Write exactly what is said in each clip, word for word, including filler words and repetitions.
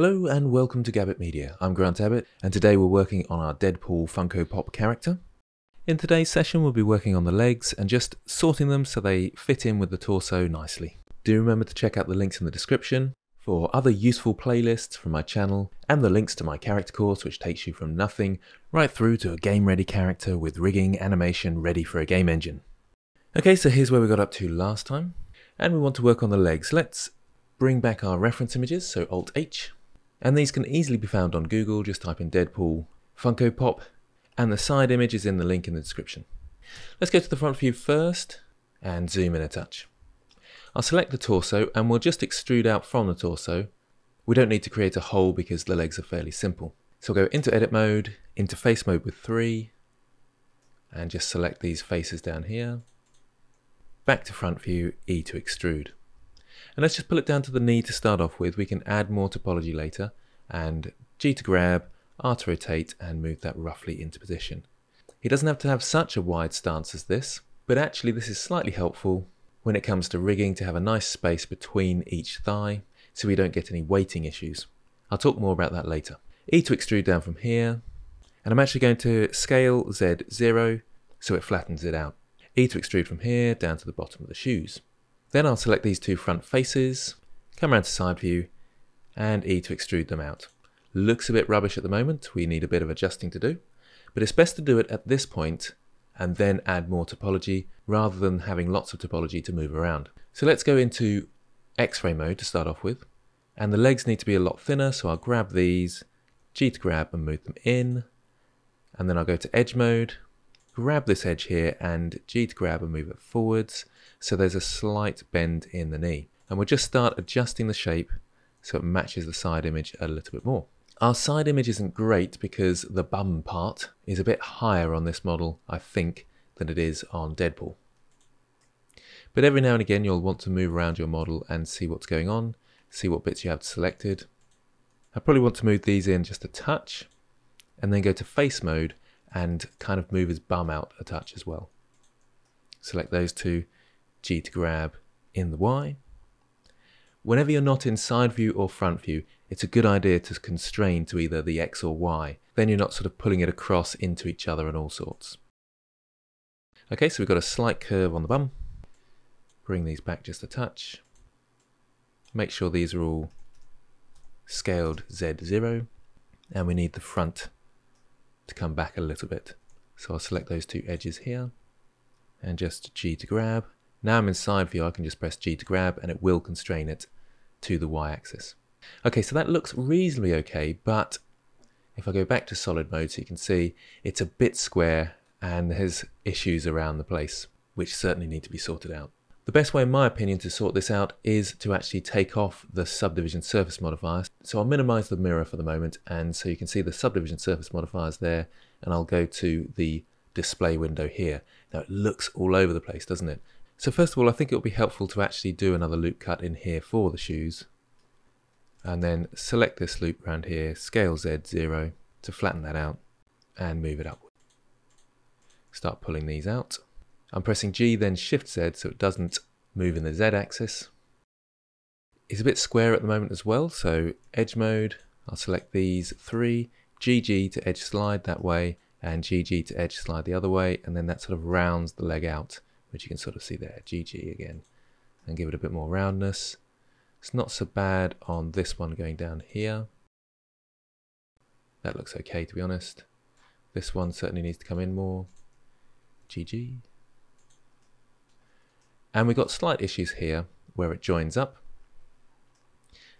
Hello and welcome to Gabbitt Media. I'm Grant Abbitt and today we're working on our Deadpool Funko Pop character. In today's session we'll be working on the legs and just sorting them so they fit in with the torso nicely. Do remember to check out the links in the description for other useful playlists from my channel and the links to my character course, which takes you from nothing right through to a game ready character with rigging animation ready for a game engine. Okay, so here's where we got up to last time and we want to work on the legs. Let's bring back our reference images, so Alt H. And these can easily be found on Google, just type in Deadpool Funko Pop, and the side image is in the link in the description. Let's go to the front view first and zoom in a touch. I'll select the torso and we'll just extrude out from the torso. We don't need to create a hole because the legs are fairly simple. So we'll go into edit mode, into face mode with three, and just select these faces down here. Back to front view, E to extrude. And let's just pull it down to the knee to start off with. We can add more topology later, and G to grab, R to rotate, and move that roughly into position. He doesn't have to have such a wide stance as this, but actually this is slightly helpful when it comes to rigging to have a nice space between each thigh so we don't get any weighting issues. I'll talk more about that later. E to extrude down from here, and I'm actually going to scale Z zero so it flattens it out. E to extrude from here down to the bottom of the shoes. Then I'll select these two front faces, come around to side view, and E to extrude them out. Looks a bit rubbish at the moment, we need a bit of adjusting to do, but it's best to do it at this point and then add more topology rather than having lots of topology to move around. So let's go into X-ray mode to start off with, and the legs need to be a lot thinner, so I'll grab these, G to grab and move them in, and then I'll go to edge mode, grab this edge here and G to grab and move it forwards so there's a slight bend in the knee, and we'll just start adjusting the shape so it matches the side image a little bit more. Our side image isn't great because the bum part is a bit higher on this model, I think, than it is on Deadpool. But every now and again you'll want to move around your model and see what's going on, see what bits you have selected. I probably want to move these in just a touch and then go to face mode and kind of move his bum out a touch as well. Select those two, G to grab in the Y. Whenever you're not in side view or front view, it's a good idea to constrain to either the X or Y. Then you're not sort of pulling it across into each other and all sorts. Okay, so we've got a slight curve on the bum. Bring these back just a touch. Make sure these are all scaled Z zero. And we need the front to come back a little bit. So I'll select those two edges here and just G to grab. Now I'm in side view, I can just press G to grab and it will constrain it to the Y axis. Okay, so that looks reasonably okay, but if I go back to solid mode so you can see, it's a bit square and there's issues around the place, which certainly need to be sorted out. The best way in my opinion to sort this out is to actually take off the subdivision surface modifiers. So I'll minimize the mirror for the moment, and so you can see the subdivision surface modifiers there, and I'll go to the display window here. Now it looks all over the place, doesn't it? So first of all, I think it'll be helpful to actually do another loop cut in here for the shoes, and then select this loop round here, scale Z zero to flatten that out and move it upward. Start pulling these out. I'm pressing G then Shift Z so it doesn't move in the Z axis. It's a bit square at the moment as well, so edge mode, I'll select these three, G G to edge slide that way and G G to edge slide the other way, and then that sort of rounds the leg out, which you can sort of see there, G G again, and give it a bit more roundness. It's not so bad on this one going down here. That looks okay to be honest. This one certainly needs to come in more. G G. And we've got slight issues here where it joins up.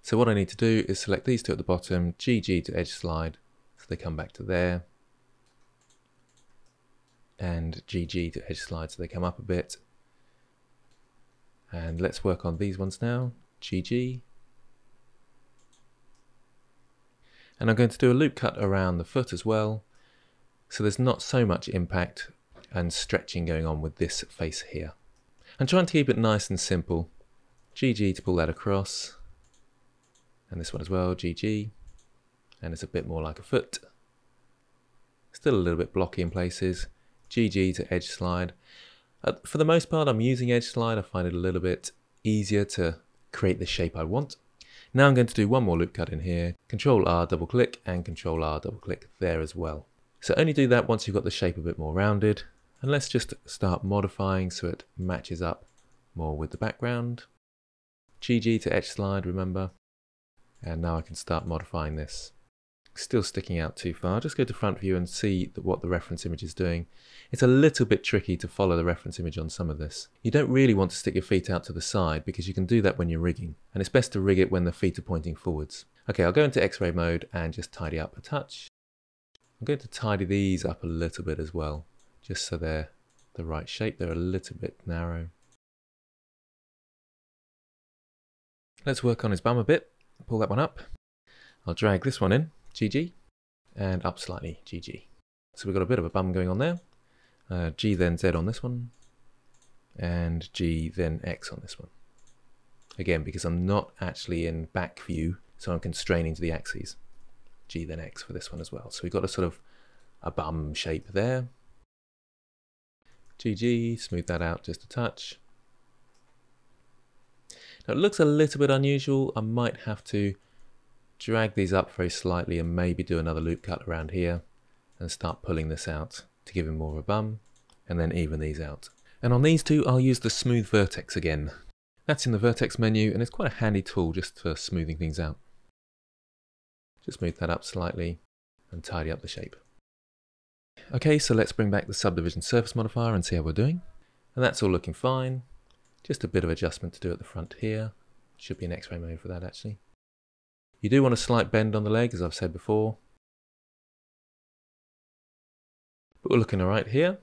So what I need to do is select these two at the bottom, G G to edge slide, so they come back to there. And G G to edge slide, so they come up a bit. And let's work on these ones now, G G. And I'm going to do a loop cut around the foot as well, so there's not so much impact and stretching going on with this face here. I'm trying to keep it nice and simple. G G to pull that across. And this one as well, G G. And it's a bit more like a foot. Still a little bit blocky in places. G G to edge slide. Uh, for the most part, I'm using edge slide. I find it a little bit easier to create the shape I want. Now I'm going to do one more loop cut in here, Control R double click and Control R double click there as well. So only do that once you've got the shape a bit more rounded, and let's just start modifying so it matches up more with the background. G G to etch slide, remember, and now I can start modifying this. Still sticking out too far, just go to front view and see what the reference image is doing. It's a little bit tricky to follow the reference image on some of this. You don't really want to stick your feet out to the side because you can do that when you're rigging, and it's best to rig it when the feet are pointing forwards. Okay, I'll go into X-ray mode and just tidy up a touch. I'm going to tidy these up a little bit as well, just so they're the right shape. They're a little bit narrow. Let's work on his bum a bit, pull that one up. I'll drag this one in, G G, and up slightly, G G. So we've got a bit of a bum going on there. Uh, G then Z on this one, and G then X on this one. Again, because I'm not actually in back view, so I'm constraining to the axes. G then X for this one as well. So we've got a sort of a bum shape there. G G, smooth that out just a touch. Now it looks a little bit unusual. I might have to drag these up very slightly and maybe do another loop cut around here and start pulling this out to give him more of a bum, and then even these out. And on these two I'll use the smooth vertex again. That's in the vertex menu and it's quite a handy tool just for smoothing things out. Just move that up slightly and tidy up the shape. Okay, so let's bring back the subdivision surface modifier and see how we're doing. And that's all looking fine. Just a bit of adjustment to do at the front here. Should be an X-ray mode for that actually. You do want a slight bend on the leg, as I've said before. But we're looking alright here.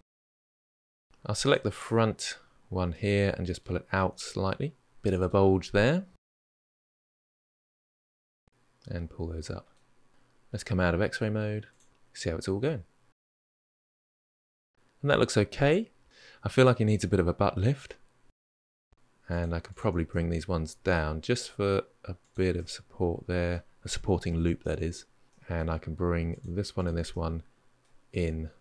I'll select the front one here and just pull it out slightly. Bit of a bulge there. And pull those up. Let's come out of X-ray mode, see how it's all going. And that looks okay. I feel like it needs a bit of a butt lift. And I can probably bring these ones down just for a bit of support there, a supporting loop that is. And I can bring this one and this one in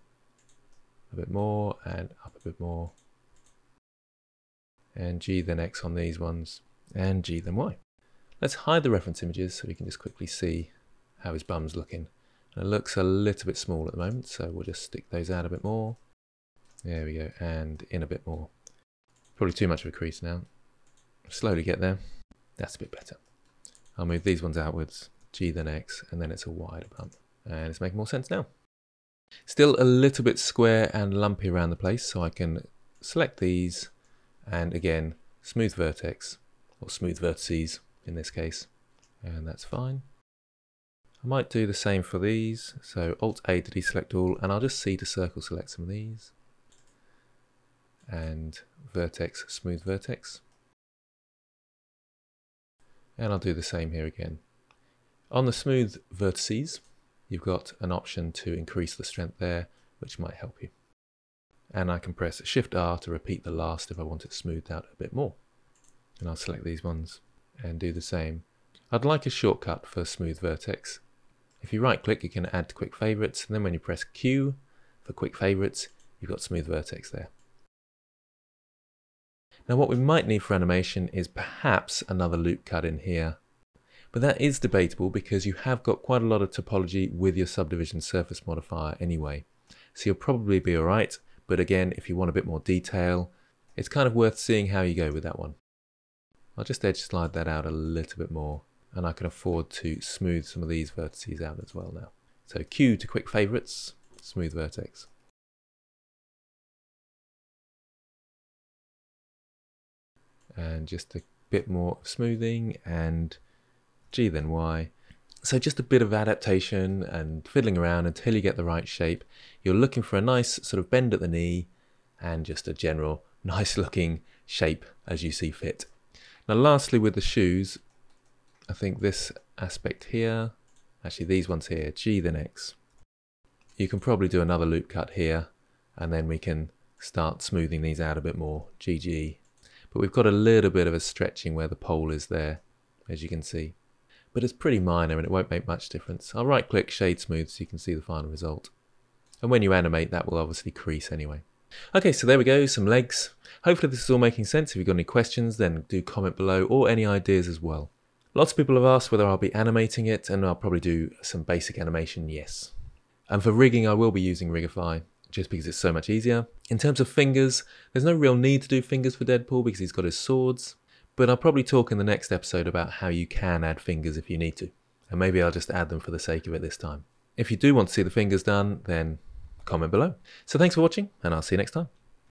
a bit more and up a bit more. And G then X on these ones and G then Y. Let's hide the reference images so we can just quickly see how his bum's looking. And it looks a little bit small at the moment, so we'll just stick those out a bit more. There we go, and in a bit more. Probably too much of a crease now. Slowly get there. That's a bit better. I'll move these ones outwards, G then X, and then it's a wider bump. And it's making more sense now. Still a little bit square and lumpy around the place, so I can select these, and again, smooth vertex, or smooth vertices in this case, and that's fine. I might do the same for these, so Alt A to deselect all, and I'll just C to circle select some of these. And vertex, smooth vertex. And I'll do the same here again. On the smooth vertices, you've got an option to increase the strength there, which might help you. And I can press Shift R to repeat the last if I want it smoothed out a bit more. And I'll select these ones and do the same. I'd like a shortcut for smooth vertex. If you right click, you can add to quick favorites, and then when you press Q for quick favorites, you've got smooth vertex there. Now what we might need for animation is perhaps another loop cut in here, but that is debatable because you have got quite a lot of topology with your subdivision surface modifier anyway, so you'll probably be alright, but again, if you want a bit more detail, it's kind of worth seeing how you go with that one. I'll just edge slide that out a little bit more, and I can afford to smooth some of these vertices out as well now. So Q to quick favorites, smooth vertex. And just a bit more smoothing, and G then Y. So just a bit of adaptation and fiddling around until you get the right shape. You're looking for a nice sort of bend at the knee and just a general nice looking shape as you see fit. Now lastly with the shoes, I think this aspect here, actually these ones here, G then X. You can probably do another loop cut here and then we can start smoothing these out a bit more, G G. But we've got a little bit of a stretching where the pole is there, as you can see. But it's pretty minor and it won't make much difference. I'll right click Shade Smooth so you can see the final result. And when you animate, that will obviously crease anyway. Okay, so there we go, some legs. Hopefully this is all making sense. If you've got any questions, then do comment below or any ideas as well. Lots of people have asked whether I'll be animating it, and I'll probably do some basic animation, yes. And for rigging, I will be using Rigify, just because it's so much easier. In terms of fingers, there's no real need to do fingers for Deadpool because he's got his swords, but I'll probably talk in the next episode about how you can add fingers if you need to, and maybe I'll just add them for the sake of it this time. If you do want to see the fingers done, then comment below. So thanks for watching, and I'll see you next time.